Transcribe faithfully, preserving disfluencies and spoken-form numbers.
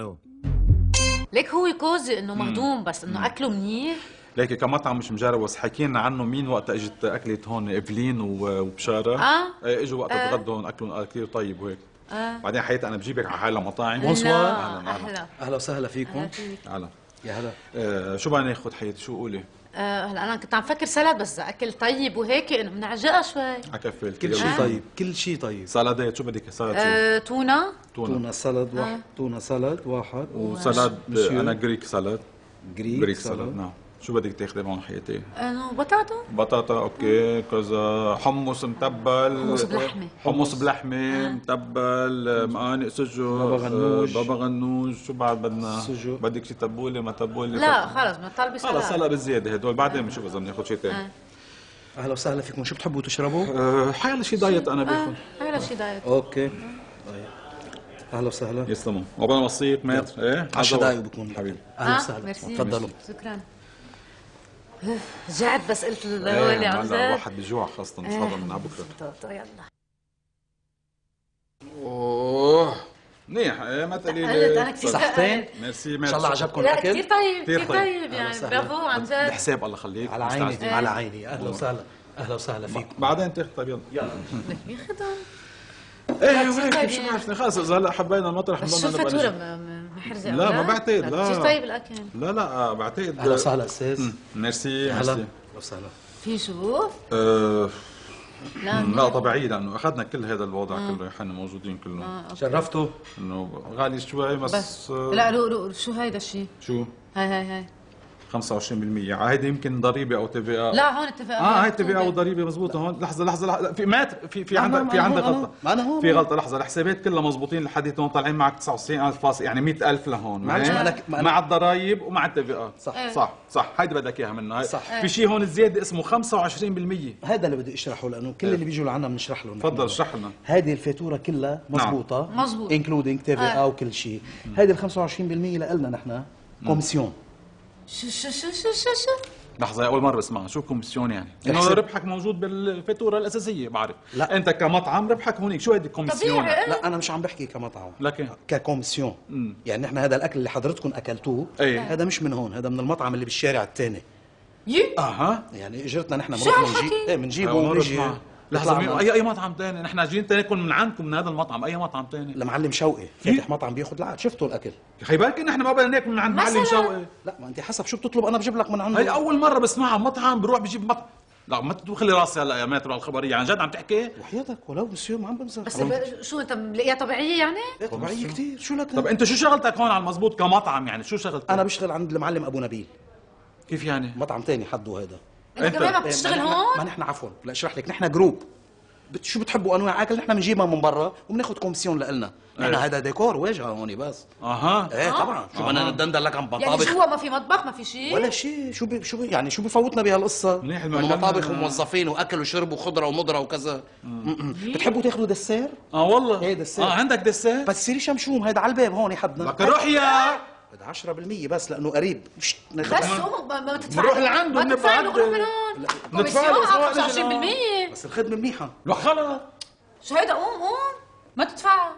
ايوه ليك هو كوزي انه مهضوم بس انه اكله منيح. ليك كمطعم مش مجروس، حكي لنا عنه مين وقت اجت اكلت هون ايفلين وبشاره. اه اجوا وقت آه. تغدوا هون اكلهم كثير طيب وهيك. آه. بعدين حياتي انا بجيبك على حالة مطاعم. بونسوار، اهلا اهلا وسهلا فيكم. اهلا يا هلا. آه شو بدنا ناخذ حياتي، شو قولي؟ آه هلا انا كنت عم فكر سلطه بس اكل طيب وهيك انه بنعجقها شوي. عكفي كل شيء طيب، كل شيء طيب. سلطات شو بدك سلطه؟ آه تونه تونه سلطه واحد، تونه سلطه واحد وسلطه انا جريك سلطه جريك, جريك سلطه. نعم شو بدك تاخذي معهم حياتي؟ انه بطاطا بطاطا اوكي كذا، حمص متبل، حمص بلحمه حمص بلحمه متبل، مقانق سجق، بابا غنوج بابا غنوج شو بعد بدنا؟ سجق. بدك شي تبوله ما تبوله؟ لا خلص بدنا نطلبي سلطه. خلص هلا بالزياده هدول، بعدين بنشوف اذا بناخذ شي ثاني. اهلا وسهلا فيكم، شو بتحبوا تشربوا؟ أه حيلا شي دايت انا باكل. حيلا شي دايت اوكي. اهلا وسهلا يسلموا، عقبال ما تصير ماتر ايه عشر دقايق بكون حبيبي. اهلا وسهلا تفضلوا شكرا. جعت بس قلت للولي عم زاد الواحد بجوع خاصة مش فاضي من على بكره. يلا اوه منيح ما تقلي لي صحتين. ميرسي ميرسي ان شاء الله عجبكم الاكل. كثير طيب كثير طيب يعني برافو عن جد. الحساب الله يخليك على عيني على عيني. اهلا وسهلا اهلا وسهلا فيكم. بعدين تاخذ طيب يلا يلا لك مين خدهم؟ ايه وهيك شو عرفنا خلص اذا هلا حبينا المطرح بنضلنا نبقى نشوف الفاتوره. لا ما بعتقد لا كثير طيب الاكل. لا لا بعتقد. اهلا وسهلا استاذ. ميرسي ميرسي اهلا وسهلا. في شبوف؟ آه لا لا طبيعي لانه اخذنا كل هذا الوضع مم. كله نحن موجودين كلهم. آه شرفتوا انه غالي شوي بس, بس. آه لا روق روق شو هيدا الشيء؟ شو؟ هاي هاي هاي خمسة وعشرين بالمية عادي يمكن ضريبه او تي في اي. لا هون التي في اي اه هي التي في اي والضريبه مضبوطه هون. لحظه لحظه لحظه في مات في في عندك في عندك غلطه. أنا هون في غلطه لحظه. الحسابات كلها مضبوطين لحد هون طالعين معك تسعة وتسعين ألف فاصل يعني مية ألف لهون مع الضرايب ومع التي في اي. صح ايه. صح صح هيدي بدك اياها منا. صح في شيء هون زياده اسمه خمسة وعشرين بالمية. هذا اللي بدي اشرحه لانه كل اللي بيجوا لعنا بنشرح لهم. تفضل اشرح لنا. هذه الفاتوره كلها مضبوطه مضبوط انكلودينج تي في اي وكل شيء. هذه ال خمسة وعشرين بالمية لنا نحن كوميسيون. شو شو شو شو شو شو لحظة أول مرة اسمعها. شو كوميسيون يعني؟ إنه ربحك موجود بالفاتورة الأساسية بعرف. لا أنت كمطعم ربحك هونيك شو هيدي كوميسيون؟ لا أنا مش عم بحكي كمطعم لكن ككوميسيون. يعني نحن هذا الأكل اللي حضرتكم أكلتوه أيه؟ هذا مش من هون، هذا من المطعم اللي بالشارع الثاني. يي أها يعني إجرتنا نحن بنروح بنجيب بنجيبه ونجي. لحظة أي أي مطعم ثاني نحن جايين تاكل من عندكم من هذا المطعم. أي مطعم ثاني؟ لمعلم شوقي فاتح مطعم بياخذ العقد. شفتوا الأكل خي بالك نحن ما بدنا ناكل من عند معلم شوقي. لا ما أنت حسب شو بتطلب أنا بجيب لك من عنده. هي أول مرة بسمعها مطعم بروح بجيب مطعم. لا ما تخلي راسي هلا يا ماتر على الخبرية. عن جد عم تحكي؟ وحياتك ولو مسيو ما عم بمزح. بس شو أنت ملاقيها طبيعية يعني؟ إيه طبيعية كثير. شو لك؟ طب أنت شو شغلتك هون على المضبوط كمطعم يعني شو شغلتك؟ أنا بشتغل عند المعلم أبو نبيل. كيف يعني؟ مطعم ثاني حده هذا. انت كمان ما بتشتغل هون؟ ما نحن عفوا لا اشرح لك نحن جروب. شو بتحبوا انواع اكل نحن بنجيبها من برا وبناخذ كوميسيون لنا. نحن هذا ديكور واجهه هون بس. اها ايه طبعا. شو بدنا ندندل لك عن مطابخ؟ يعني جوا ما في مطبخ ما في شيء ولا شيء. شو بي شو بي يعني شو بفوتنا بهالقصه؟ مطابخ وموظفين واكل وشرب وخضره ومضره وكذا. بتحبوا تاخذوا دسير؟ اه والله ايه دسير. اه عندك دسير؟ بس سيري شمشوم هيدا على الباب هون حدنا. لك روح يا عشرة بالمية بس لانه قريب. بس ما تدفع نروح لعنده بنبقى عنده ندفع له خمسة وعشرين بالمية بس. الخدمه منيحه. لا خلص شو هيدا قوم قوم ما تدفعها.